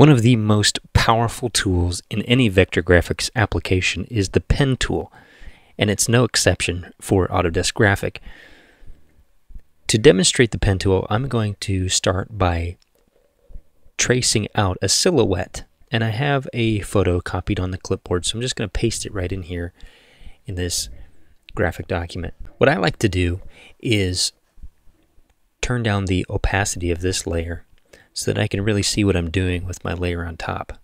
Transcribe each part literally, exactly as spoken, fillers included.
One of the most powerful tools in any vector graphics application is the pen tool, and it's no exception for Autodesk Graphic. To demonstrate the pen tool, I'm going to start by tracing out a silhouette, and I have a photo copied on the clipboard, so I'm just going to paste it right in here in this graphic document. What I like to do is turn down the opacity of this layer so that I can really see what I'm doing with my layer on top.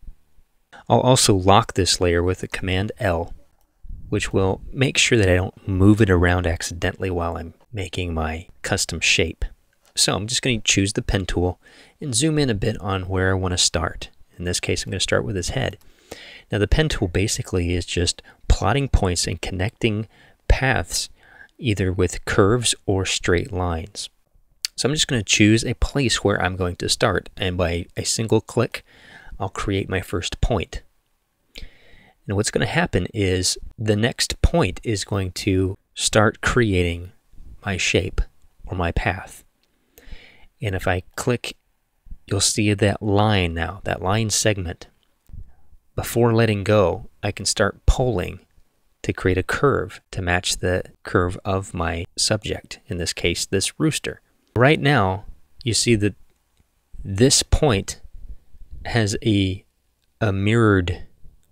I'll also lock this layer with a Command L, which will make sure that I don't move it around accidentally while I'm making my custom shape. So I'm just going to choose the pen tool and zoom in a bit on where I want to start. In this case, I'm going to start with his head. Now the pen tool basically is just plotting points and connecting paths either with curves or straight lines. So I'm just going to choose a place where I'm going to start, and by a single click, I'll create my first point. And what's going to happen is the next point is going to start creating my shape or my path. And if I click, you'll see that line now, that line segment. Before letting go, I can start polling to create a curve to match the curve of my subject, in this case, this rooster. Right now, you see that this point has a, a mirrored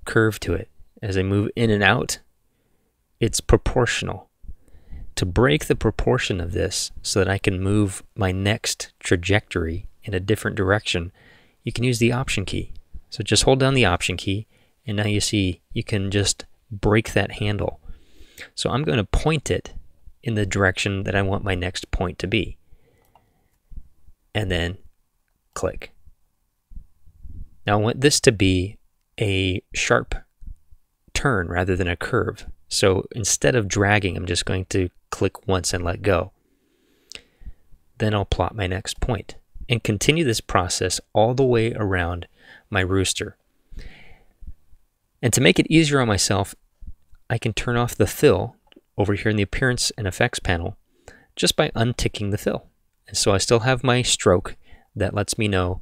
curve to it. As I move in and out, it's proportional. To break the proportion of this so that I can move my next trajectory in a different direction, you can use the Option key. So just hold down the Option key, and now you see you can just break that handle. So I'm going to point it in the direction that I want my next point to be. And then click. Now I want this to be a sharp turn rather than a curve. So instead of dragging, I'm just going to click once and let go. Then I'll plot my next point and continue this process all the way around my rooster. And to make it easier on myself, I can turn off the fill over here in the Appearance and Effects panel just by unticking the fill. And so I still have my stroke that lets me know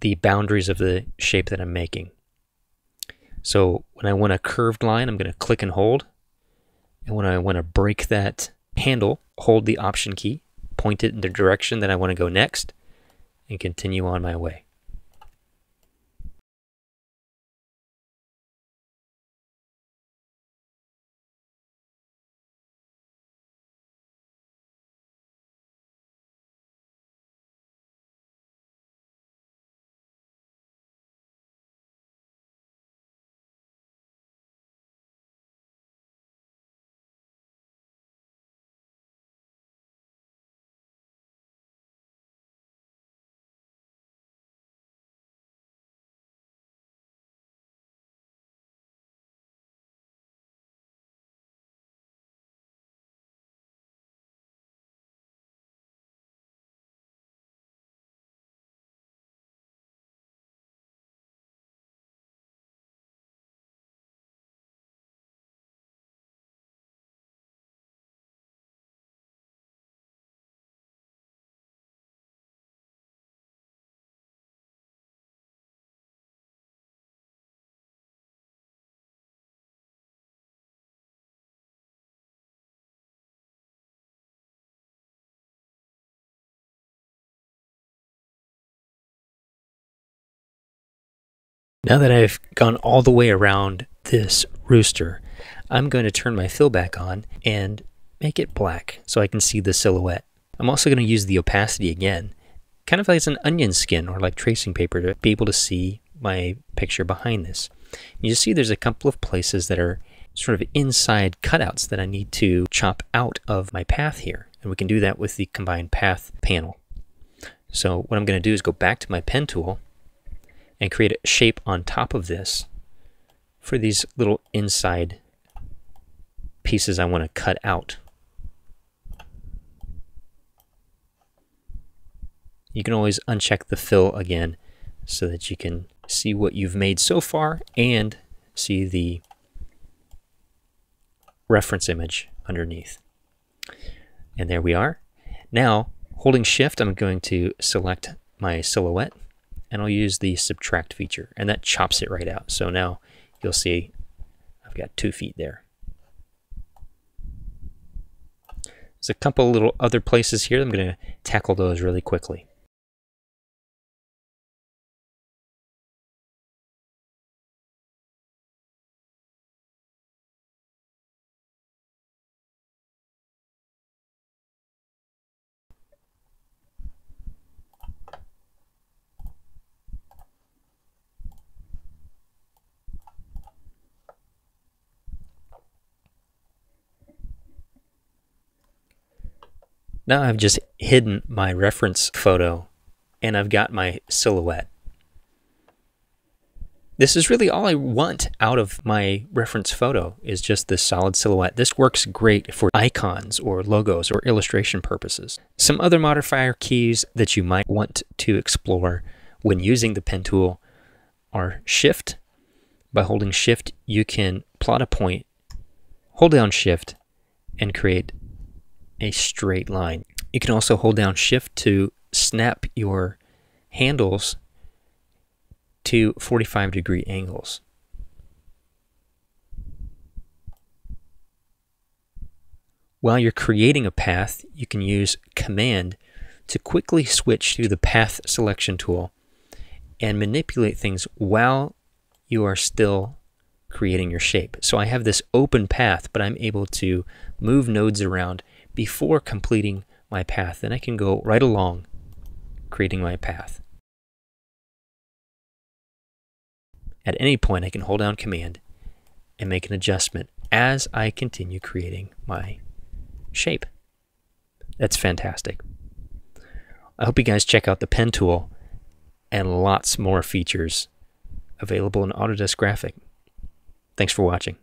the boundaries of the shape that I'm making. So when I want a curved line, I'm going to click and hold. And when I want to break that handle, hold the Option key, point it in the direction that I want to go next, and continue on my way. Now that I've gone all the way around this rooster, I'm going to turn my fill back on and make it black so I can see the silhouette. I'm also going to use the opacity again, kind of like an onion skin or like tracing paper, to be able to see my picture behind this. You just see there's a couple of places that are sort of inside cutouts that I need to chop out of my path here. And we can do that with the Combine Path panel. So what I'm going to do is go back to my pen tool and create a shape on top of this for these little inside pieces I want to cut out. You can always uncheck the fill again so that you can see what you've made so far and see the reference image underneath. And there we are. Now, holding Shift, I'm going to select my silhouette. and I'll use the subtract feature, and that chops it right out. So now you'll see I've got two feet there. There's a couple little other places here. I'm going to tackle those really quickly. Now I've just hidden my reference photo and I've got my silhouette. This is really all I want out of my reference photo, is just this solid silhouette. This works great for icons or logos or illustration purposes. Some other modifier keys that you might want to explore when using the pen tool are Shift. By holding Shift, you can plot a point, hold down Shift, and create a straight line. You can also hold down Shift to snap your handles to forty-five degree angles. While you're creating a path, you can use Command to quickly switch to the Path Selection tool and manipulate things while you are still creating your shape. So I have this open path, but I'm able to move nodes around before completing my path. Then I can go right along creating my path. At any point I can hold down Command and make an adjustment as I continue creating my shape. That's fantastic. I hope you guys check out the pen tool, and lots more features available in Autodesk Graphic. Thanks for watching.